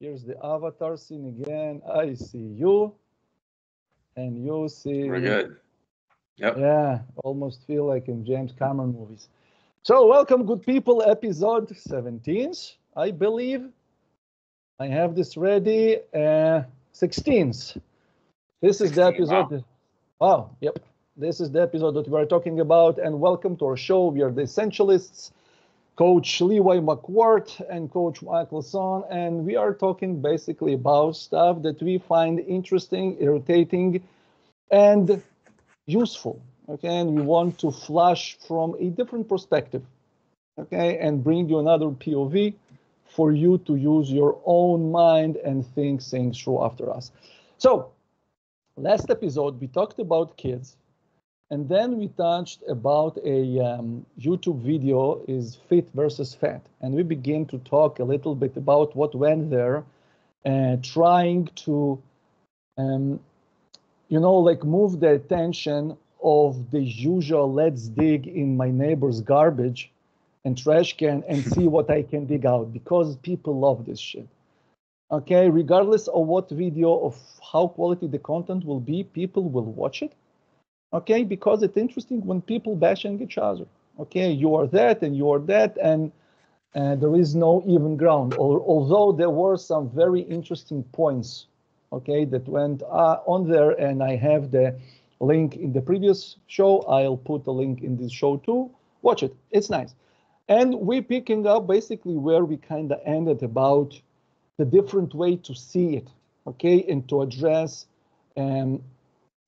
Here's the avatar scene again. I see you, and you see. We're good. Yep. Yeah, almost feel like in James Cameron movies. So welcome, good people, episode 17, I believe. I have this ready, 16th. This is the episode. Wow. Wow, yep. This is the episode that we are talking about, and welcome to our show. We are the Essentialists, Coach Levi Markwardt and Coach Michael Son, and we are talking basically about stuff that we find interesting, irritating, and useful, okay? And we want to flash from a different perspective, okay? And bring you another POV for you to use your own mind and think things through after us. So, last episode, we talked about kids. And then we touched about a YouTube video is fit versus fat. And we begin to talk a little bit about what went there, trying to, you know, like move the attention of the usual let's dig in my neighbor's garbage and trash can and see what I can dig out, because people love this shit. Okay, regardless of what video of how quality the content will be, people will watch it. Okay, because it's interesting when people bashing each other. Okay, you are that and you are that, and there is no even ground. Although there were some very interesting points, okay, that went on there, and I have the link in the previous show. I'll put a link in this show too. Watch it, it's nice. And we're picking up basically where we kind of ended about the different way to see it, okay, and to address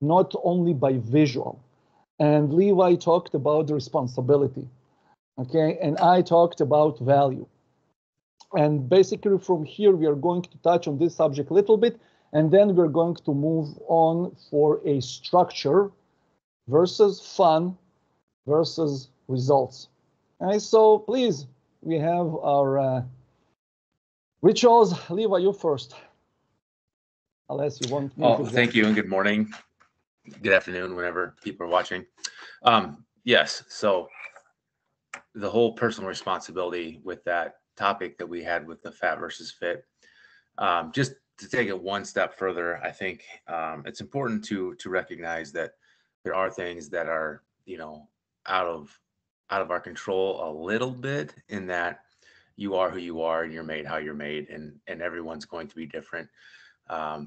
not only by visual. And Levi talked about the responsibility, okay? And I talked about value. And basically from here, we are going to touch on this subject a little bit, and then we're going to move on for a structure versus fun versus results. And so please, we have our rituals. Levi, you first. Unless you want me to go. Thank you and good morning. Good afternoon, whenever people are watching. Yes, so the whole personal responsibility with that topic that we had with the fat versus fit, just to take it one step further, I think it's important to recognize that there are things that are, you know, out of our control a little bit, in that you are who you are and you're made how you're made, and everyone's going to be different. You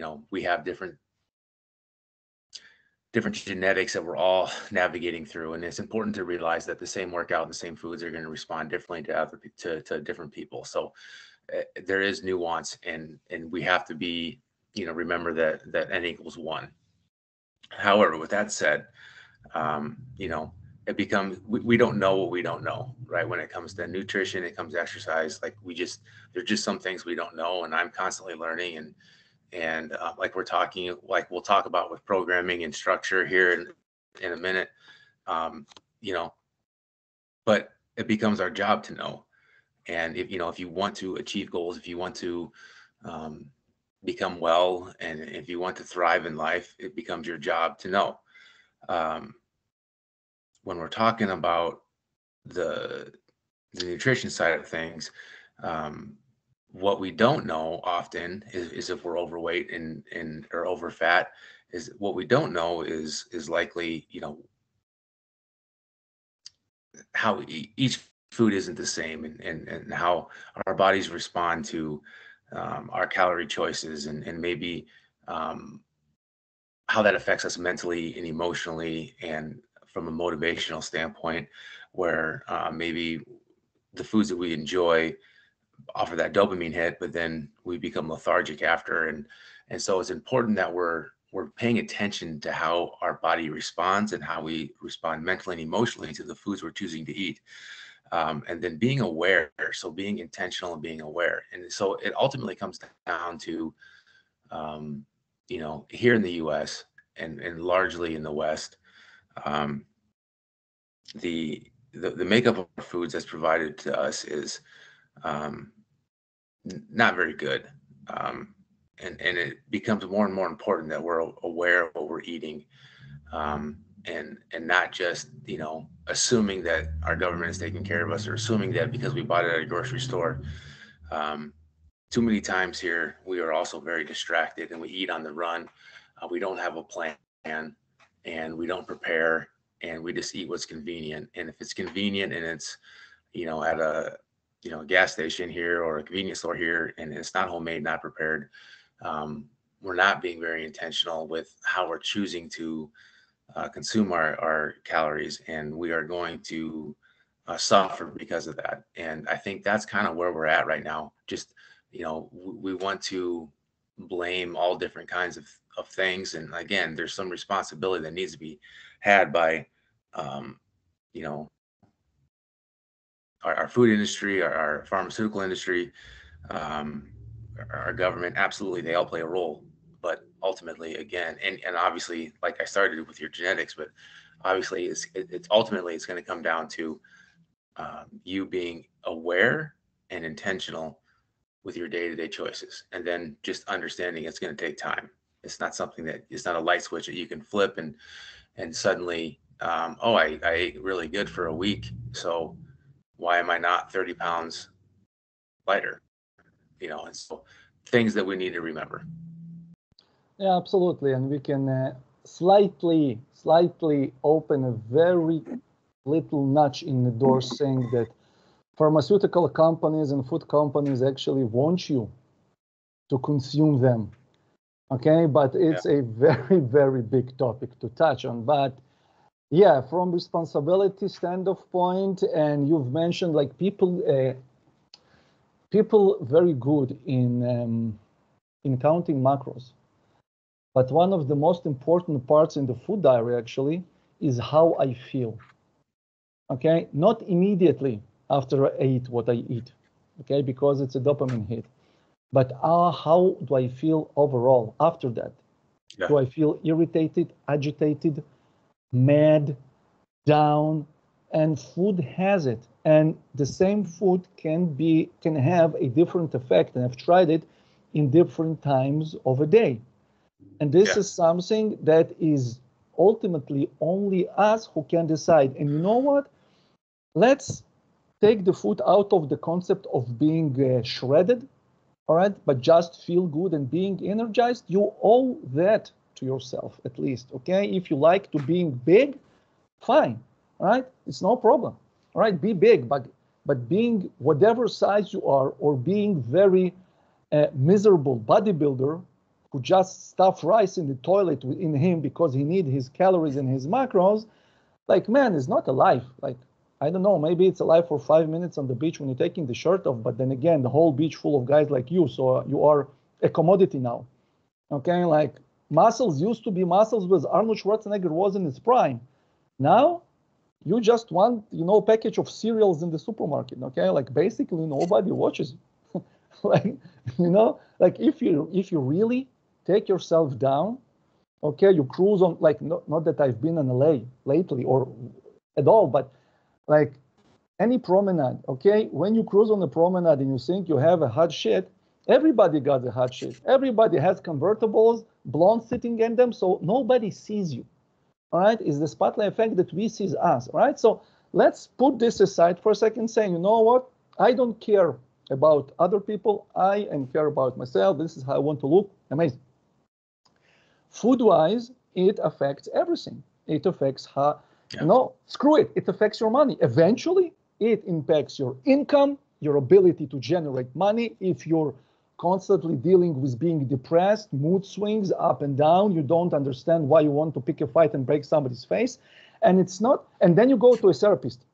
know, we have different genetics that we're all navigating through. And it's important to realize that the same workout and the same foods are going to respond differently to different people. So there is nuance, and we have to be, you know, remember that N equals 1. However, with that said, you know, it becomes, we don't know what we don't know, right? When it comes to nutrition, it comes to exercise, like there's just some things we don't know, and I'm constantly learning. And like we're talking, like we'll talk about with programming and structure here in a minute, you know, but it becomes our job to know. And if, you know, if you want to achieve goals, if you want to become well, and if you want to thrive in life, it becomes your job to know. When we're talking about the nutrition side of things, what we don't know often is if we're overweight and or over fat, is what we don't know is likely, you know, how we eat. Each food isn't the same, and how our bodies respond to our calorie choices, and maybe how that affects us mentally and emotionally, and from a motivational standpoint, where maybe the foods that we enjoy offer that dopamine hit, but then we become lethargic after. And so it's important that we're paying attention to how our body responds and how we respond mentally and emotionally to the foods we're choosing to eat. And then being aware, so being intentional and being aware. And so it ultimately comes down to, you know, here in the US and largely in the West, the makeup of foods that's provided to us is not very good, and it becomes more and more important that we're aware of what we're eating, and not just, you know, assuming that our government is taking care of us, or assuming that because we bought it at a grocery store, too many times here, we are also very distracted and we eat on the run. We don't have a plan and we don't prepare and we just eat what's convenient. And if it's convenient and it's, you know, at a, you know, a gas station here or a convenience store here, and it's not homemade, not prepared, we're not being very intentional with how we're choosing to consume our calories, and we are going to suffer because of that. And I think that's kind of where we're at right now. Just, you know, we want to blame all different kinds of things. And again, there's some responsibility that needs to be had by, you know, our food industry, our pharmaceutical industry, our government. Absolutely, they all play a role. But ultimately, again, and obviously, like I started with your genetics, but obviously, it's going to come down to you being aware and intentional with your day-to-day choices, and then just understanding it's going to take time. It's not something that, it's not a light switch that you can flip and suddenly, oh, I ate really good for a week, so why am I not 30 pounds lighter? You know, and so things that we need to remember. Yeah, absolutely. And we can slightly open a very little notch in the door saying that pharmaceutical companies and food companies actually want you to consume them. Okay, but it's a very, very big topic to touch on. But yeah, from responsibility standoff point, and you've mentioned like people very good in counting macros. But one of the most important parts in the food diary actually is how I feel. Okay, not immediately after I ate what I eat, okay, because it's a dopamine hit. But how do I feel overall after that? Yeah. Do I feel irritated, agitated, mad, down? And food has it. And the same food can have a different effect. And I've tried it in different times of a day. And this is something that is ultimately only us who can decide. And you know what? Let's take the food out of the concept of being shredded, all right? But just feel good and being energized. You owe that to yourself, at least, okay? If you like to being big, fine, all right? It's no problem, all right? Be big, but being whatever size you are, or being very miserable bodybuilder, who just stuff rice in the toilet in him because he need his calories and his macros, like, man, it's not a life. Like, I don't know, maybe it's a life for 5 minutes on the beach when you're taking the shirt off, but then again, the whole beach full of guys like you, so you are a commodity now. Okay, like muscles used to be muscles with Arnold Schwarzenegger was in his prime. Now, you just want, you know, package of cereals in the supermarket, okay? Like basically nobody watches you. Like, you know, like if you really take yourself down, okay, you cruise on, like, not that I've been in LA lately or at all, but like any promenade, okay? When you cruise on the promenade and you think you have a hot shit, everybody got a hot shit. Everybody has convertibles, blondes sitting in them, so nobody sees you, all right? It's the spotlight effect that we see us, all right? So let's put this aside for a second, saying, you know what? I don't care about other people. I am care about myself. This is how I want to look. Amazing. Food-wise, it affects everything. It affects how, no, screw it. It affects your money. Eventually, it impacts your income, your ability to generate money. If you're constantly dealing with being depressed, mood swings, up and down, you don't understand why you want to pick a fight and break somebody's face. And it's not, and then you go to a therapist.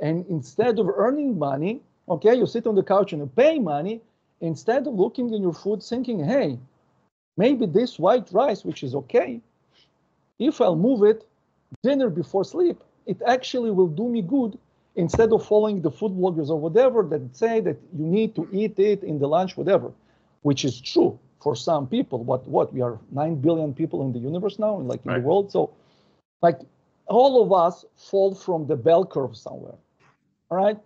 And instead of earning money, okay, you sit on the couch and you pay money, instead of looking in your food, thinking, hey, maybe this white rice, which is okay, if I'll move it, dinner before sleep, it actually will do me good, instead of following the food bloggers or whatever that say that you need to eat it in the lunch, whatever, which is true for some people. What we are 9 billion people in the universe now, and like in the world. So like all of us fall from the bell curve somewhere. All right.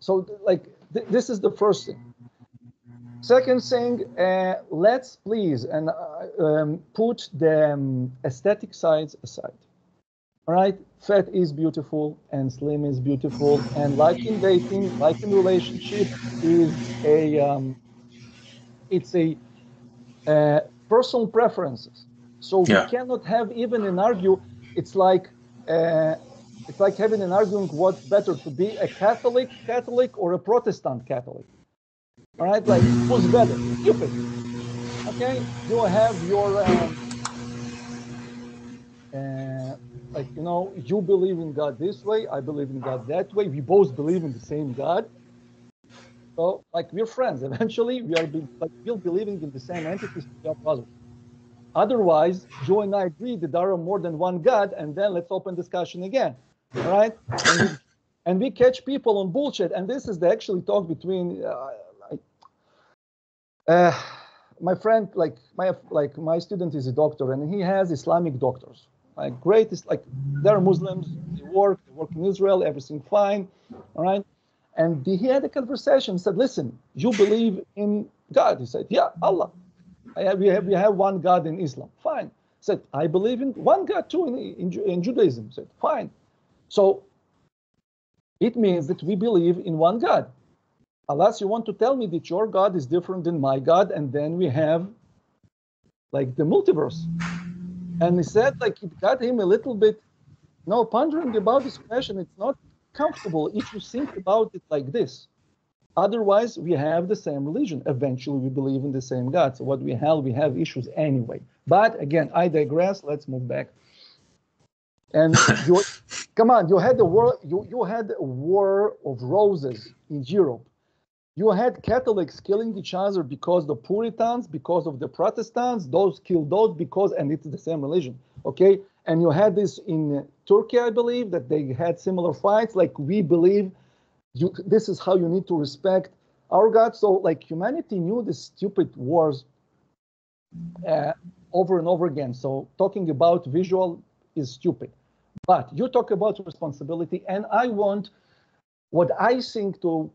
So like this is the first thing. Second thing, let's please and put the aesthetic sides aside. All right, fat is beautiful and slim is beautiful, and like in dating, like in relationship, is a it's a personal preferences. So we cannot have even an argue. It's like having an argument what's better to be a Catholic or a Protestant Catholic. All right, like who's better? Stupid. Okay, you have your. Like, you know, you believe in God this way, I believe in God that way. We both believe in the same God. So, like, we're friends. Eventually, we are still believing in the same entities. Otherwise, Joe and I agree that there are more than one God, and then let's open discussion again. All right? And we catch people on bullshit. And this is the actually talk between my friend, my student is a doctor, and he has Islamic doctors. Like great, it's like they're Muslims, they work in Israel, everything fine, all right? And he had a conversation, said, listen, you believe in God? He said, yeah, Allah. We have one God in Islam, fine. He said, I believe in one God too in Judaism. He said, fine. So it means that we believe in one God. Unless you want to tell me that your God is different than my God, and then we have like the multiverse. And he said, like, it got him a little bit, pondering about this question. It's not comfortable if you think about it like this. Otherwise, we have the same religion. Eventually, we believe in the same God. So what the hell, we have issues anyway. But again, I digress. Let's move back. And you had a war of roses in Europe. You had Catholics killing each other because the Puritans, because of the Protestants, those killed those because, and it's the same religion, okay? And you had this in Turkey, I believe, that they had similar fights. Like, we believe this is how you need to respect our God. So, like, humanity knew the stupid wars over and over again. So talking about visual is stupid. But you talk about responsibility, and I want what I think to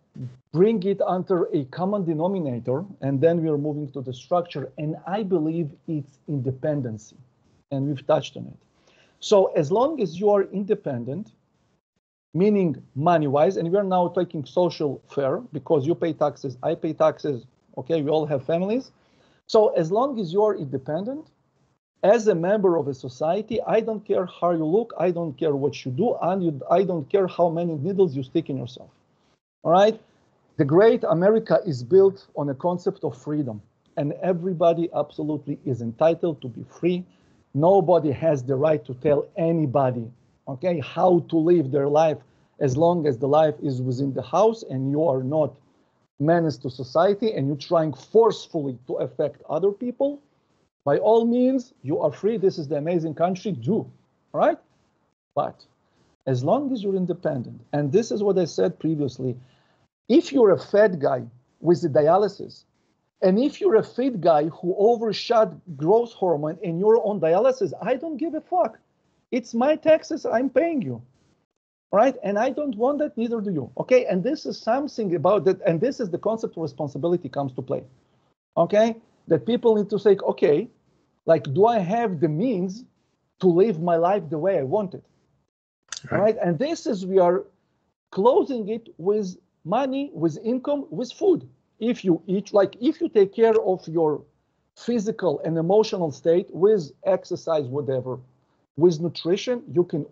bring it under a common denominator, and then we are moving to the structure, and I believe it's independency, and we've touched on it. So as long as you are independent, meaning money-wise, and we are now taking social fair because you pay taxes, I pay taxes, okay, we all have families. So as long as you are independent, as a member of a society, I don't care how you look, I don't care what you do, and I don't care how many needles you stick in yourself. All right? The great America is built on a concept of freedom, and everybody absolutely is entitled to be free. Nobody has the right to tell anybody, okay, how to live their life, as long as the life is within the house and you are not menace to society and you're trying forcefully to affect other people. By all means, you are free. This is the amazing country. Do, all right? But as long as you're independent, and this is what I said previously, if you're a fat guy with the dialysis, and if you're a fit guy who overshot growth hormone and you're on dialysis, I don't give a fuck. It's my taxes. I'm paying you, all right? And I don't want that, neither do you, okay? And this is something about that, and this is the concept of responsibility comes to play, okay? That people need to say, okay, like, do I have the means to live my life the way I want it? Right. All right? And this is, we are closing it with money, with income, with food. If you eat, like, if you take care of your physical and emotional state with exercise, whatever, with nutrition, you can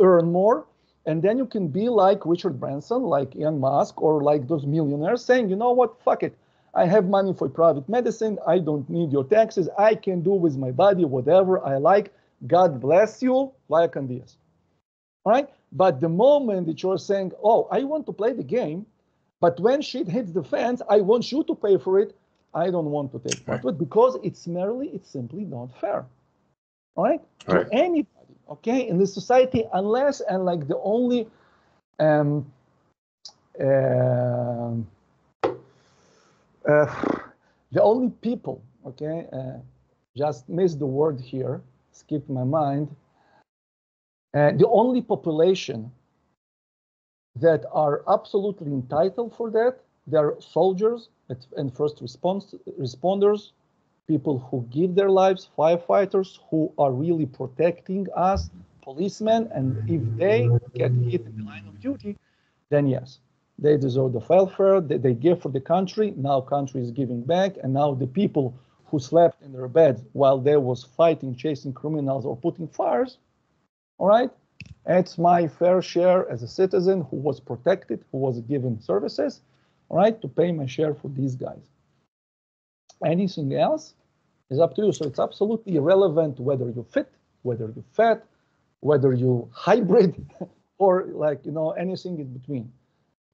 earn more. And then you can be like Richard Branson, like Elon Musk, or like those millionaires saying, you know what, fuck it. I have money for private medicine. I don't need your taxes. I can do with my body whatever I like. God bless you. Vaya con Dios. All right? But the moment that you're saying, oh, I want to play the game, but when shit hits the fans, I want you to pay for it. I don't want to take part of it because it's simply not fair. All right? All right. To anybody, okay? In this society, unless, and like the only... the only people, okay, just missed the word here, skipped my mind. The only population that are absolutely entitled for that, they're soldiers and first responders, people who give their lives, firefighters who are really protecting us, policemen, and if they get hit in the line of duty, then yes, they deserve the welfare, they give for the country, now country is giving back, and now the people who slept in their beds while they was fighting, chasing criminals or putting fires, all right? It's my fair share as a citizen who was protected, who was given services, all right, to pay my share for these guys. Anything else is up to you. So it's absolutely irrelevant whether you're fit, whether you're fat, whether you're hybrid, or like, you know, anything in between.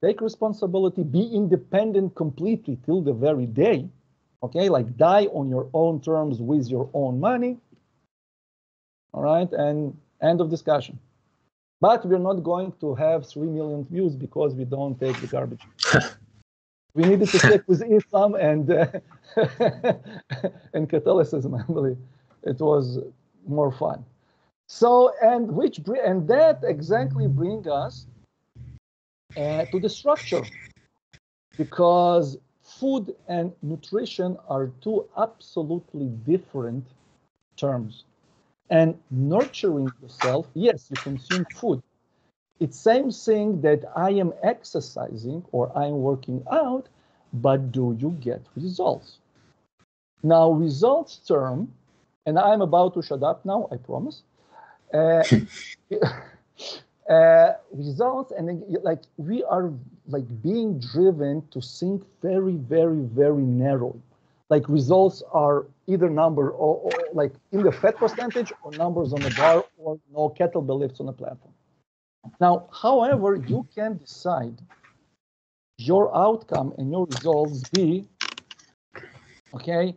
Take responsibility, be independent completely till the very day, okay? Like die on your own terms with your own money, all right? And end of discussion. But we're not going to have 3 million views because we don't take the garbage. We needed to stick with Islam and and Catholicism, I believe. It was more fun. So, and that exactly brings us to the structure, because food and nutrition are two absolutely different terms. And nurturing yourself, yes, you consume food. It's same thing that I am exercising or I'm working out, but do you get results? Now, results term, and I'm about to shut up now, I promise. Results, and then, like we are like being driven to think very, very, very narrow. Like results are either number or like in the fat percentage or numbers on the bar or no kettlebell lifts on the platform. Now, however, you can decide your outcome and your results be, okay,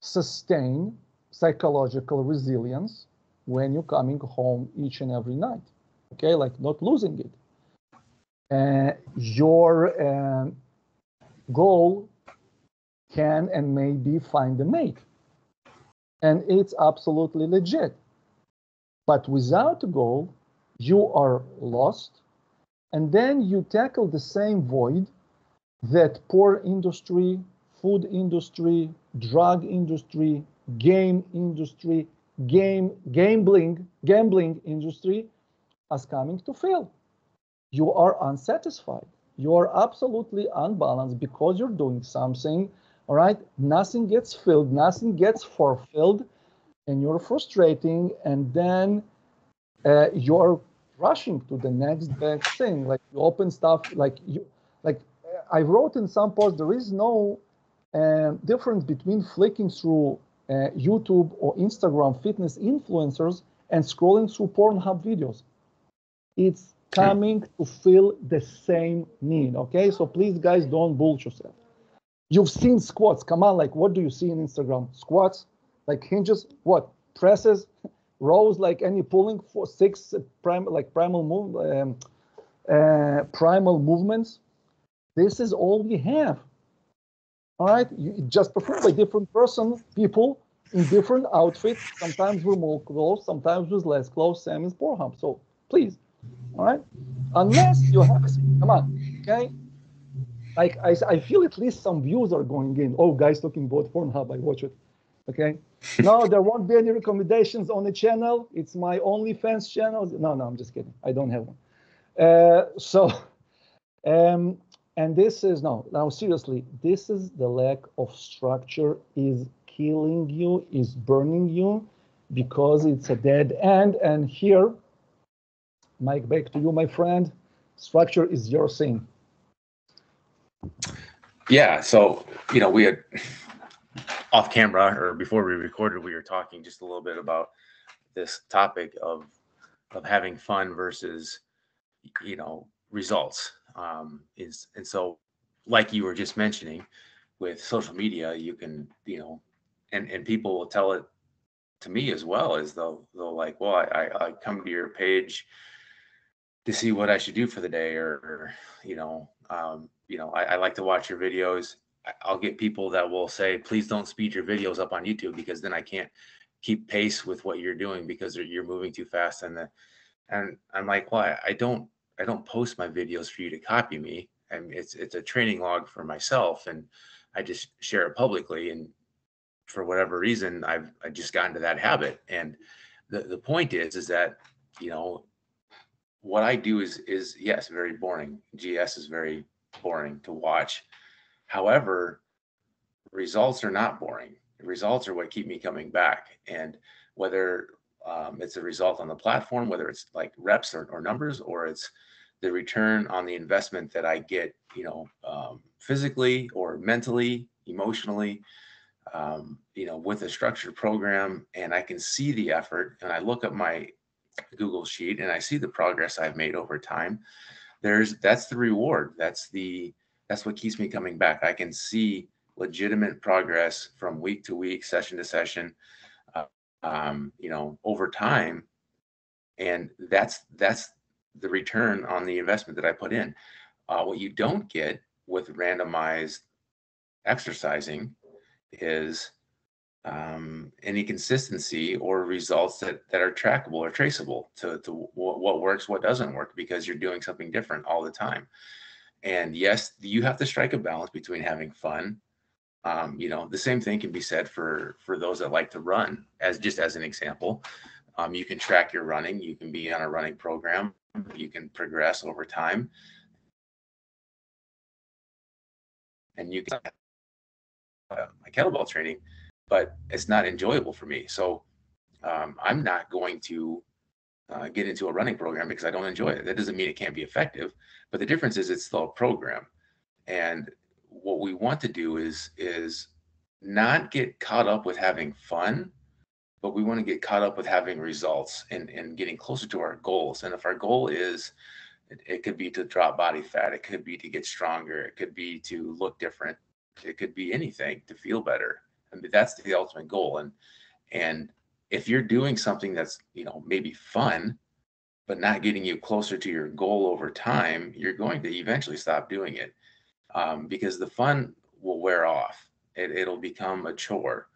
sustain psychological resilience when you're coming home each and every night, okay, like not losing it. Your goal can and maybe find a mate, and it's absolutely legit. But without a goal, you are lost, and then you tackle the same void that porn industry, food industry, drug industry, game industry, gambling industry is coming to fill. You are unsatisfied. You are absolutely unbalanced because you're doing something, all right? Nothing gets filled, nothing gets fulfilled, and you're frustrating, and then you're rushing to the next best thing, like you open stuff, I wrote in some posts, there is no difference between flicking through YouTube or Instagram fitness influencers and scrolling through Pornhub videos. It's coming to fill the same need, okay? So please, guys, don't bullshit yourself. You've seen squats, come on, like what do you see in Instagram? Squats, like hinges, what? Presses? Rows, like any pulling for six primal movements. This is all we have. All right, you just performed by different person, people in different outfits. Sometimes with more clothes, sometimes with less clothes. Same as Pornhub. So please, all right. Unless you have, come on, okay. Like I feel at least some views are going in. Oh, guys talking about Pornhub, I watch it. Okay. No, there won't be any recommendations on the channel. It's my OnlyFans channel. No, I'm just kidding. I don't have one. And this is, now seriously, this is the lack of structure is killing you, is burning you, because it's a dead end. And here, Mike, back to you, my friend. Structure is your thing. Yeah, so, you know, we had... off camera or before we recorded, we were talking just a little bit about this topic of having fun versus, you know, results. And so like you were just mentioning with social media, you can, you know, and people will tell it to me as well, as they'll like, well, I come to your page to see what I should do for the day, or you know, I like to watch your videos. I'll get people that will say, please don't speed your videos up on YouTube because then I can't keep pace with what you're doing because you're moving too fast. And I'm like, why? I don't post my videos for you to copy me. I mean, it's a training log for myself, and I just share it publicly. And for whatever reason, I just got into that habit. And the point is that you know, what I do is yes, very boring. GS is very boring to watch. However, results are not boring. Results are what keep me coming back. And whether it's a result on the platform, whether it's like reps or numbers, or it's the return on the investment that I get, you know, physically or mentally, emotionally, you know, with a structured program, and I can see the effort, and I look at my Google sheet and I see the progress I've made over time. That's the reward. That's what keeps me coming back. I can see legitimate progress from week to week, session to session, you know, over time. And that's the return on the investment that I put in. What you don't get with randomized exercising is any consistency or results that are trackable or traceable to what works, what doesn't work, because you're doing something different all the time. And yes, you have to strike a balance between having fun. You know, the same thing can be said for those that like to run, just as an example. You can track your running. You can be on a running program. You can progress over time. And you can have my kettlebell training, but it's not enjoyable for me. So I'm not going to get into a running program because I don't enjoy it. That doesn't mean it can't be effective, but the difference is it's still a program. And what we want to do is not get caught up with having fun, but we want to get caught up with having results and getting closer to our goals. And if our goal is, it could be to drop body fat, it could be to get stronger, it could be to look different, it could be anything, to feel better. I mean, that's the ultimate goal. And if you're doing something that's, you know, maybe fun, but not getting you closer to your goal over time, you're going to eventually stop doing it, because the fun will wear off. It'll become a chore.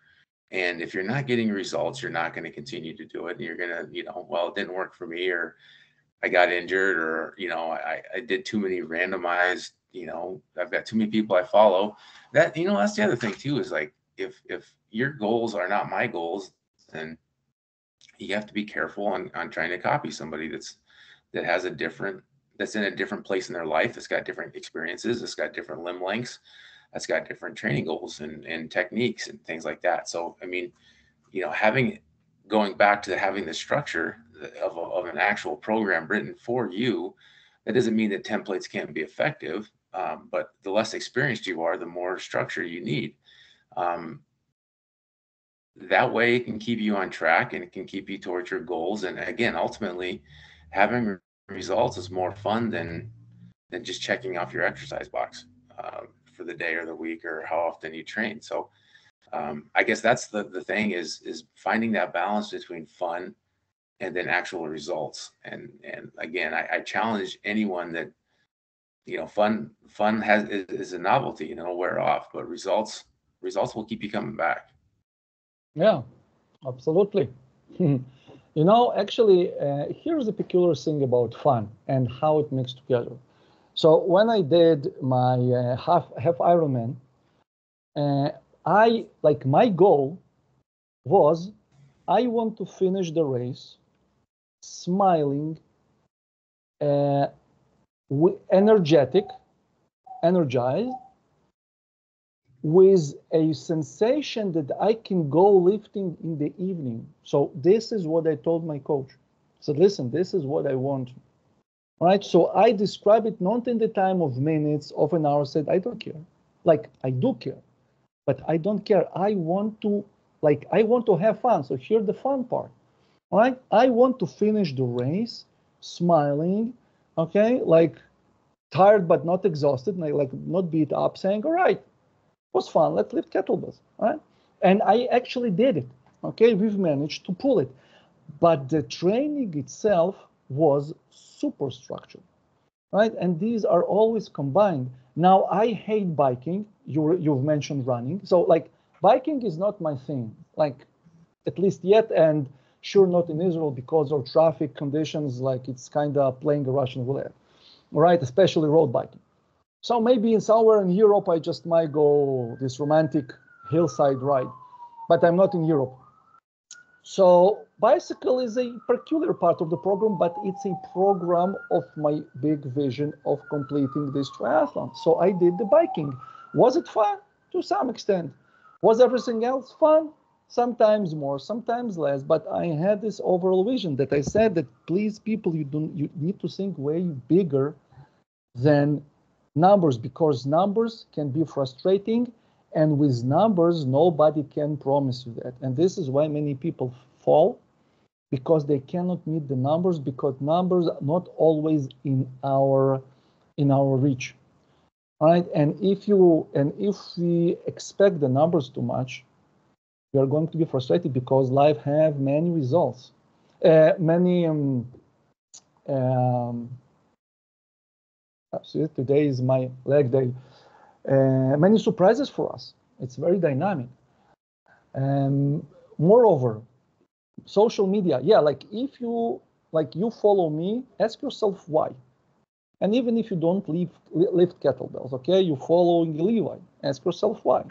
And if you're not getting results, you're not going to continue to do it. And you're going to, you know, well, it didn't work for me, or I got injured, or, you know, I did too many randomized, you know, I've got too many people I follow. That, you know, that's the other thing too, is like, if your goals are not my goals, then you have to be careful on trying to copy somebody that's in a different place in their life, that's got different experiences, that's got different limb lengths, that's got different training goals and techniques and things like that. So, I mean, you know, going back to having the structure of an actual program written for you, that doesn't mean that templates can't be effective, but the less experienced you are, the more structure you need. That way it can keep you on track and it can keep you towards your goals. And again, ultimately, having results is more fun than just checking off your exercise box for the day or the week or how often you train. So I guess that's the thing is finding that balance between fun and then actual results. And again, I challenge anyone that, you know, fun is a novelty and it'll wear off, but results will keep you coming back. Yeah, absolutely. You know, actually, here's the peculiar thing about fun and how it mixes together. So when I did my half Ironman, my goal was, I want to finish the race smiling, energized, with a sensation that I can go lifting in the evening. So this is what I told my coach. I said, listen, this is what I want. All right, so I describe it not in the time of minutes, of an hour, said, I don't care. Like, I do care, but I don't care. I want to have fun. So here's the fun part, all right? I want to finish the race smiling, okay? Like, tired, but not exhausted, like not beat up, saying, all right, was fun, let's lift kettlebells, right? And I actually did it, okay? We've managed to pull it. But the training itself was super structured, right? And these are always combined. Now, I hate biking. You've mentioned running. So, like, biking is not my thing, like, at least yet, and sure not in Israel because of traffic conditions, like, it's kind of playing a Russian roulette, right? Especially road biking. So maybe somewhere in Europe, I just might go this romantic hillside ride, but I'm not in Europe. So Bicycle is a peculiar part of the program, but it's a program of my big vision of completing this triathlon. So I did the biking. Was it fun? To some extent. Was everything else fun? Sometimes more, sometimes less. But I had this overall vision that I said that, please, people, you need to think way bigger than numbers, because numbers can be frustrating. And with numbers, nobody can promise you that. And this is why many people fall, because they cannot meet the numbers, because numbers are not always in our reach, right? And if we expect the numbers too much, we are going to be frustrated, because life have many results, today is my leg day, many surprises for us. It's very dynamic. Moreover, social media, yeah, like if you follow me, ask yourself why. And even if you don't lift kettlebells, okay, you following Levi, ask yourself why.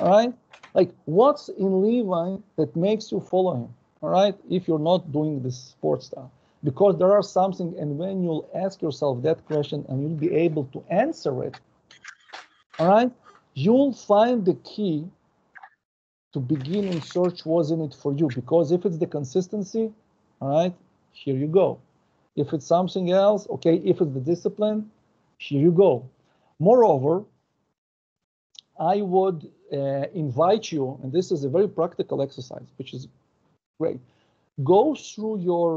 All right, like what's in Levi that makes you follow him? All right, if you're not doing this sports stuff, because there are something, and when you'll ask yourself that question and you'll be able to answer it, all right, you'll find the key to begin and search what's in it for you. Because if it's the consistency, all right, here you go. If it's something else, okay, if it's the discipline, here you go. Moreover, I would invite you, and this is a very practical exercise, which is great. Go through your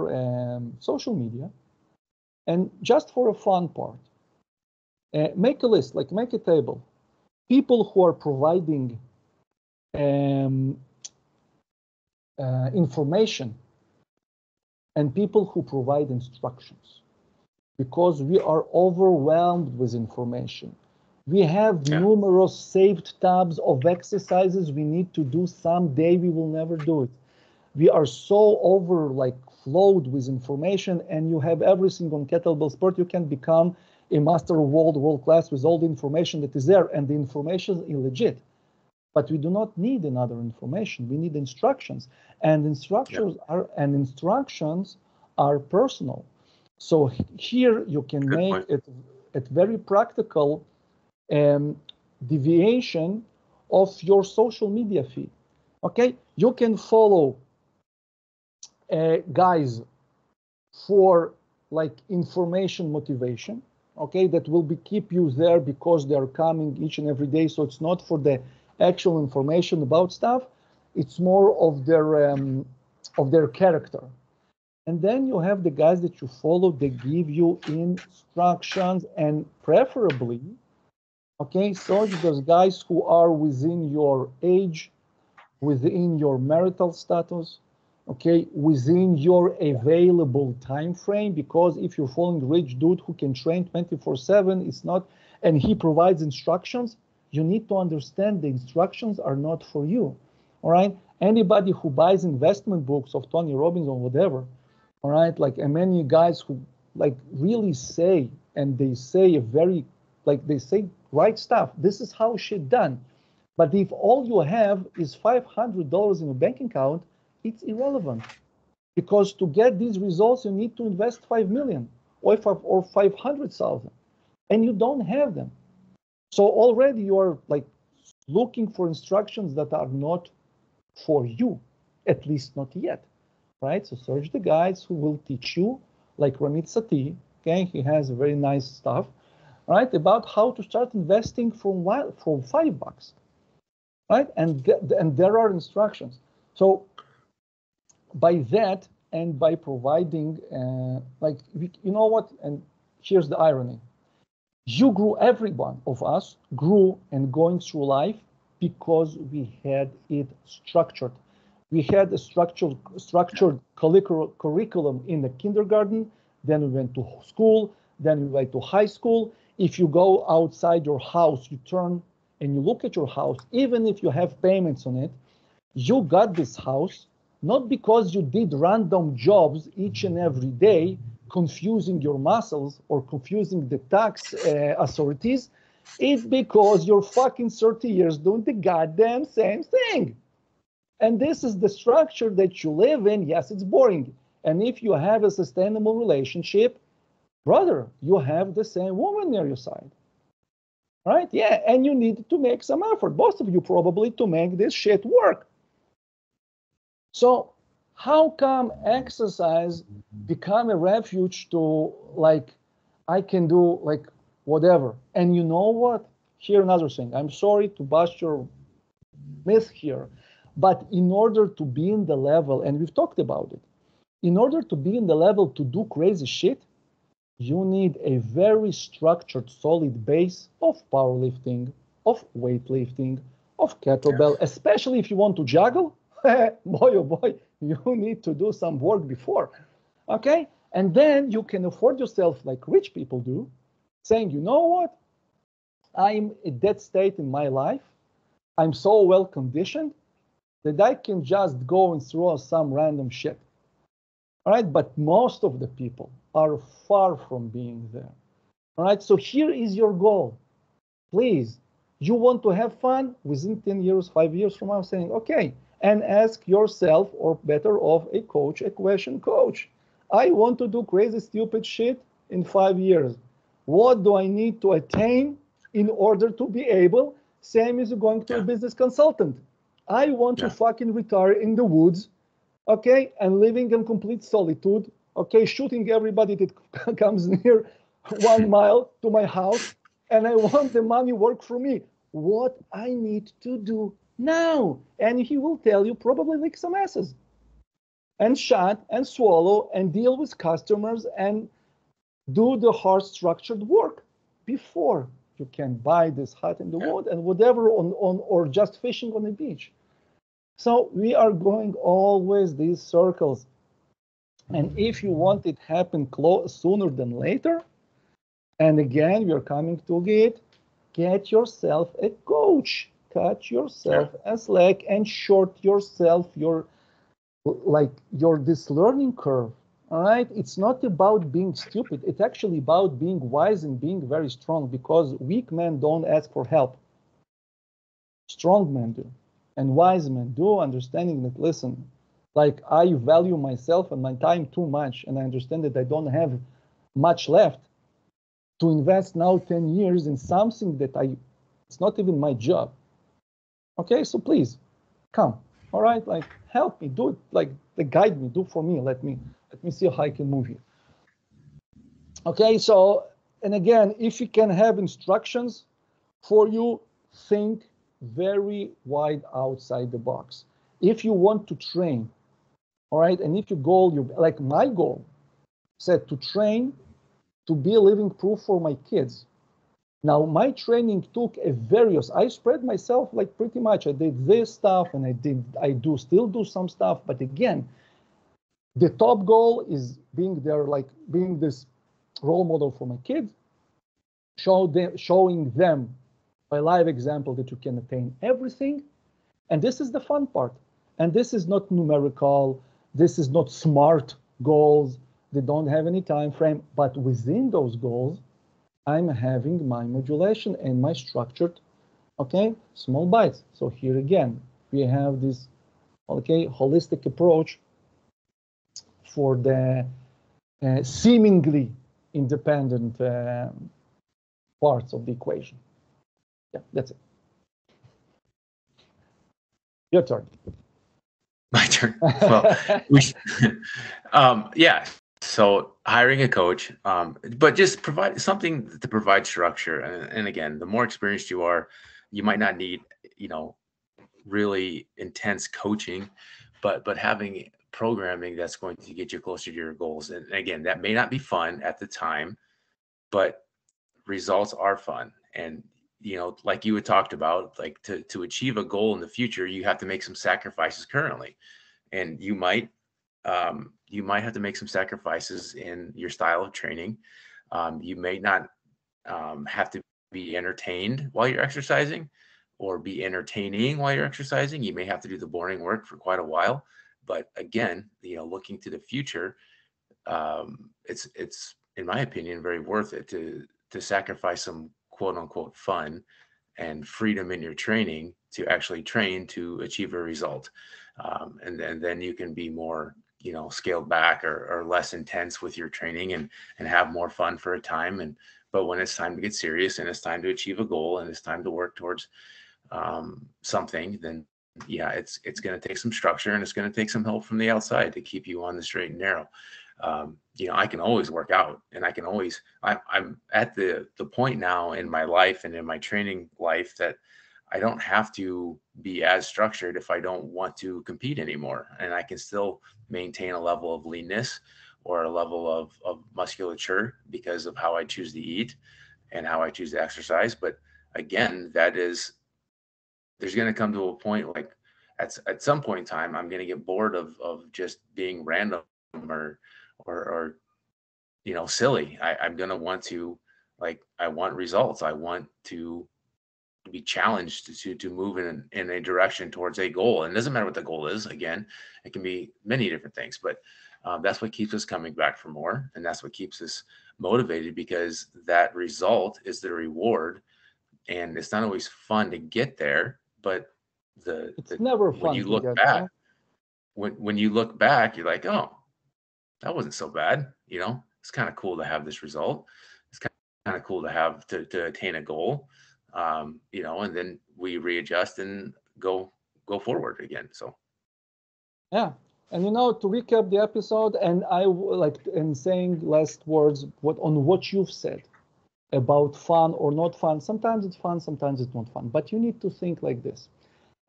social media, and just for a fun part, make a list, like make a table. People who are providing information and people who provide instructions, because we are overwhelmed with information. We have numerous saved tabs of exercises we need to do someday. We will never do it. We are so flowed with information, and you have everything on kettlebell sport. You can become a master of world class with all the information that is there, and the information is illegit. But we do not need another information. We need instructions, and instructions are personal. So here you can make it very practical deviation of your social media feed. Okay, you can follow guys for information, motivation. Okay, that will keep you there, because they are coming each and every day. So it's not for the actual information about stuff, it's more of their character. And then you have the guys that you follow, they give you instructions, and preferably, okay, so those guys who are within your age, within your marital status, okay, within your available time frame, because if you're following rich dude who can train 24/7, it's not, and he provides instructions, you need to understand the instructions are not for you, all right? Anybody who buys investment books of Tony Robbins or whatever, all right? And many guys who really say, and they say they say right stuff. This is how shit done. But if all you have is $500 in your bank account, it's irrelevant, because to get these results, you need to invest $5 million or 500,000, and you don't have them. So already you are looking for instructions that are not for you, at least not yet, right? So search the guys who will teach you, like Ramit Sethi, okay? He has very nice stuff, right? About how to start investing from $5, right? And there are instructions. So by that, and by providing, you know what? And here's the irony. You grew, every one of us grew and going through life, because we had it structured. We had a structured curriculum in the kindergarten, then we went to school, then we went to high school. If you go outside your house, you turn and you look at your house, even if you have payments on it, you got this house, not because you did random jobs each and every day, confusing your muscles or confusing the tax authorities. It's because you're fucking 30 years doing the goddamn same thing. And this is the structure that you live in. Yes, it's boring. And if you have a sustainable relationship, brother, you have the same woman near your side, right? Yeah, and you need to make some effort, both of you probably, to make this shit work. So how come exercise become a refuge to, like, I can do, like, whatever? And you know what? Here another thing. I'm sorry to bust your myth here, but in order to be in the level, and we've talked about it, in order to be in the level to do crazy shit, you need a very structured, solid base of powerlifting, of weightlifting, of kettlebell, especially if you want to juggle. Boy, oh boy, you need to do some work before, okay? And then you can afford yourself, like rich people do, saying, you know what? I'm at that state in my life. I'm so well conditioned that I can just go and throw some random shit. All right, but most of the people are far from being there. All right, so here is your goal. Please, you want to have fun within 10 years, 5 years from now, saying, okay, and ask yourself, or better off, a coach, a question, coach, I want to do crazy, stupid shit in 5 years. What do I need to attain in order to be able? Same as going to a business consultant. I want to fucking retire in the woods, okay, and living in complete solitude, okay, shooting everybody that comes near 1 mile to my house, and I want the money work for me. What I need to do now? And he will tell you probably lick some asses and shut and swallow and deal with customers and do the hard structured work before you can buy this hut in the wood and whatever on or just fishing on the beach. So we are going always these circles. And if you want it happen sooner than later, and again, we are coming to get yourself a coach, cut yourself a slack and short yourself your this learning curve. All right. It's not about being stupid. It's actually about being wise and being very strong, because weak men don't ask for help. Strong men do. And wise men do, understanding that, listen, like I value myself and my time too much. And I understand that I don't have much left to invest now 10 years in something that it's not even my job. Okay. So please come. All right. Like help me do it. Like guide me, do for me. Let me see how I can move you. Okay, so, and again, if you can have instructions for you, think very wide outside the box. If you want to train, all right, and if your goal, like my goal, said to train, to be a living proof for my kids. Now, my training took a various, I spread myself like pretty much. I did this stuff and I still do some stuff, but again, the top goal is being there, like being this role model for my kids, showing them by live example that you can attain everything. And this is the fun part. And this is not numerical. This is not smart goals. They don't have any time frame. But within those goals, I'm having my modulation and my structured, okay, small bites. So here again, we have this, okay, holistic approach for the seemingly independent parts of the equation. Yeah, that's it. Your turn. My turn. Well, yeah. So hiring a coach, but just provide something to provide structure. And again, the more experienced you are, you might not need, you know, really intense coaching, but having programming that's going to get you closer to your goals. And again, that may not be fun at the time, but results are fun. And, you know, like you had talked about, like to achieve a goal in the future, you have to make some sacrifices currently. And you might have to make some sacrifices in your style of training. You may not have to be entertained while you're exercising or be entertaining while you're exercising. You may have to do the boring work for quite a while. But again, you know, looking to the future, it's in my opinion very worth it to sacrifice some quote unquote fun and freedom in your training to actually train to achieve a result. and then you can be more, you know, scaled back or less intense with your training and have more fun for a time. But when it's time to get serious and it's time to achieve a goal and it's time to work towards something, then yeah, it's going to take some structure and it's going to take some help from the outside to keep you on the straight and narrow. You know, I can always work out, and I can always, I'm at the point now in my life and in my training life that I don't have to be as structured if I don't want to compete anymore. And I can still maintain a level of leanness or a level of musculature because of how I choose to eat and how I choose to exercise. But again, that is, there's going to come to a point, like at some point in time, I'm going to get bored of just being random or you know, silly. I'm going to want to, like, I want results. I want to be challenged to move in a direction towards a goal. And it doesn't matter what the goal is. Again, it can be many different things, but that's what keeps us coming back for more. And that's what keeps us motivated, because that result is the reward. And it's not always fun to get there, but it's never fun. When you look back, when you look back, you're like, oh, that wasn't so bad. You know, it's kind of cool to have this result. It's kind of cool to have to attain a goal. You know, and then we readjust and go forward again. So, yeah. And, you know, to recap the episode, and I like in saying last words, on what you've said about fun or not fun. Sometimes it's fun, sometimes it's not fun, but you need to think like this.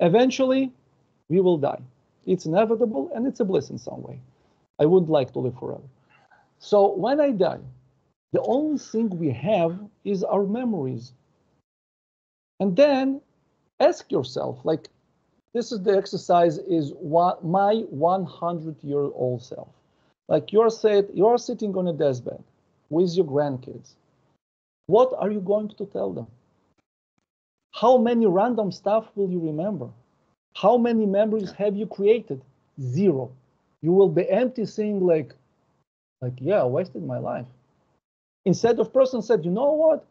Eventually we will die. It's inevitable, and it's a bliss in some way. I would like to live forever. So when I die, the only thing we have is our memories. And then ask yourself, like, this is the exercise, is what my 100-year-old self. Like, you're sitting on a deathbed with your grandkids. What are you going to tell them? How many random stuff will you remember? How many memories have you created? Zero. You will be empty, saying like, yeah, I wasted my life. Instead, the person said, you know what?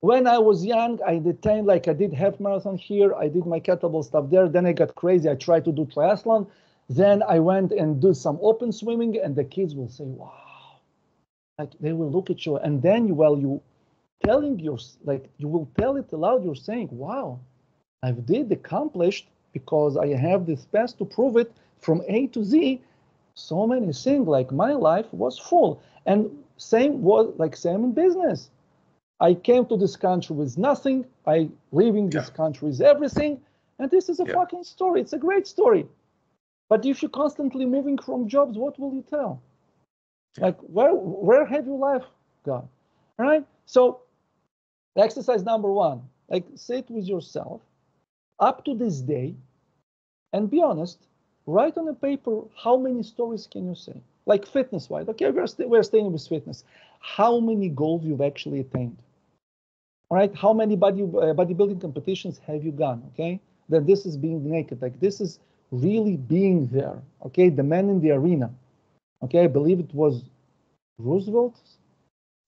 When I was young, I detained, like, I did half marathon here. I did my kettlebell stuff there. Then I got crazy. I tried to do triathlon. Then I went and did some open swimming, and the kids will say, wow. Like, they will look at you. And then you will tell it aloud. You're saying, wow, I did accomplished, because I have this past to prove it from A to Z. So many things, like, my life was full. And same in business. I came to this country with nothing. I leaving this country with everything. And this is a fucking story. It's a great story. But if you're constantly moving from jobs, what will you tell? Like, where have your life gone? All right. So exercise number one, like, sit with yourself up to this day and be honest. Write on a paper, how many stories can you say? Like, fitness-wise. Okay, we're staying with fitness. How many goals you've actually attained? All right, how many bodybuilding competitions have you gone? Okay, then this is being naked. Like, this is really being there. Okay, the man in the arena. Okay, I believe it was Roosevelt's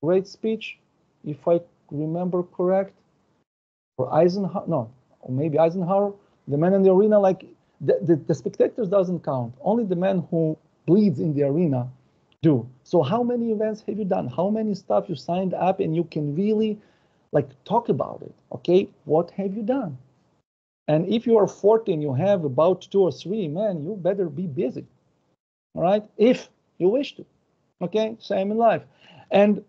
great speech, if I remember correct, or Eisenhower. No, or maybe Eisenhower. The man in the arena, like, the spectators doesn't count. Only the man who bleeds in the arena do. So how many events have you done? How many stuff you signed up, and you can really, like, talk about it? Okay, what have you done? And if you are 40 and you have about 2 or 3, man, you better be busy. All right, if you wish to. Okay, same in life. And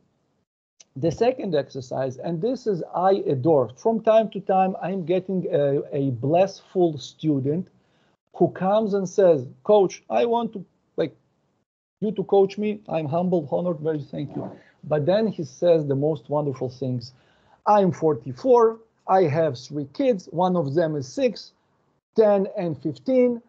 the second exercise, and this is I adore. From time to time, I'm getting a blissful student who comes and says, Coach, I want to you to coach me. I'm humbled, honored, very thank you. But then he says the most wonderful things. I'm 44. I have 3 kids. One of them is 6, 10, and 15.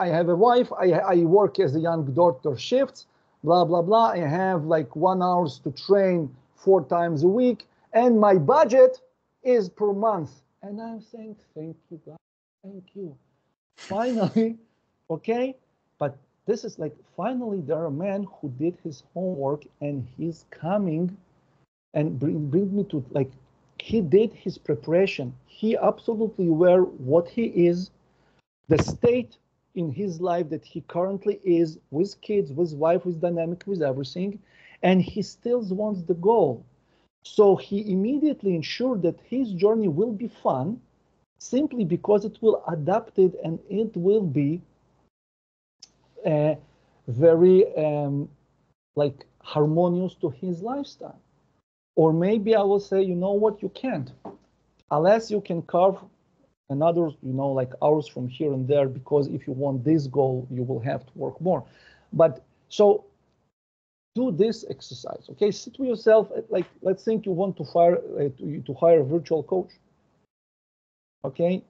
I have a wife. I work as a young doctor shift, blah, blah, blah. I have like 1 hour to train 4 times a week. And my budget is per month. And I'm saying, thank you, God. Thank you. Finally, okay? But this is like, finally, there are a man who did his homework, and he's coming and bring me to, like, he did his preparation. He absolutely aware what he is, the state in his life that he currently is, with kids, with wife, with dynamic, with everything, and he still wants the goal. So he immediately ensured that his journey will be fun, simply because it will adapt it and it will be very like harmonious to his lifestyle. Or maybe I will say, you know what, you can't, unless you can carve another, you know, like hours from here and there, because if you want this goal, you will have to work more. But so do this exercise, okay? Sit with yourself, like, let's think you want to hire a virtual coach, okay?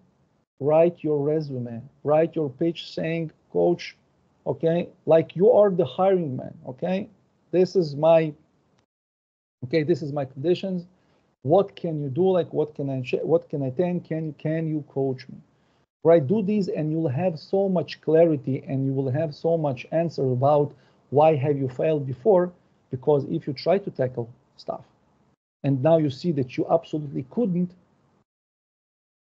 Write your resume, write your pitch saying, coach, okay, like you are the hiring man, okay? This is my conditions. What can you do? Like, what can I attend? Can you coach me? Right, do these and you'll have so much clarity and you will have so much answer about why have you failed before? Because if you try to tackle stuff and now you see that you absolutely couldn't,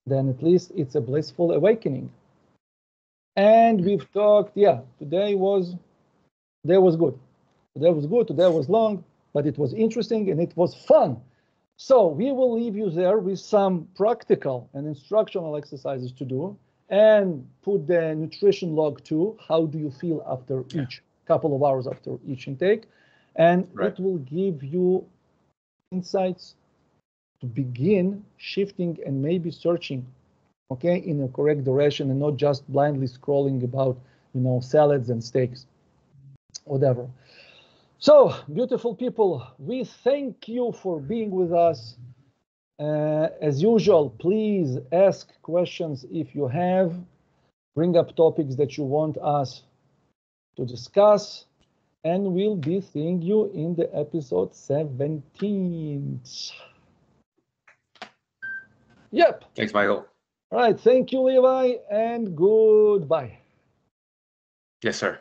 then at least it's a blissful awakening. And we've talked, yeah, today was good. Today was good, today was long, but it was interesting and it was fun. So we will leave you there with some practical and instructional exercises to do, and put the nutrition log too. How do you feel after each couple of hours after each intake? And it will give you insights to begin shifting and maybe searching, okay, in the correct direction and not just blindly scrolling about, you know, salads and steaks, whatever. So, beautiful people, we thank you for being with us. As usual, please ask questions if you have. Bring up topics that you want us to discuss. And we'll be seeing you in the episode 17. Yep. Thanks, Michael. All right. Thank you, Levi, and goodbye. Yes, sir.